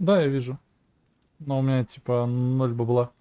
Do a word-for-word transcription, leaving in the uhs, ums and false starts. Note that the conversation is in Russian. Да, я вижу. Но у меня типа ноль бабла.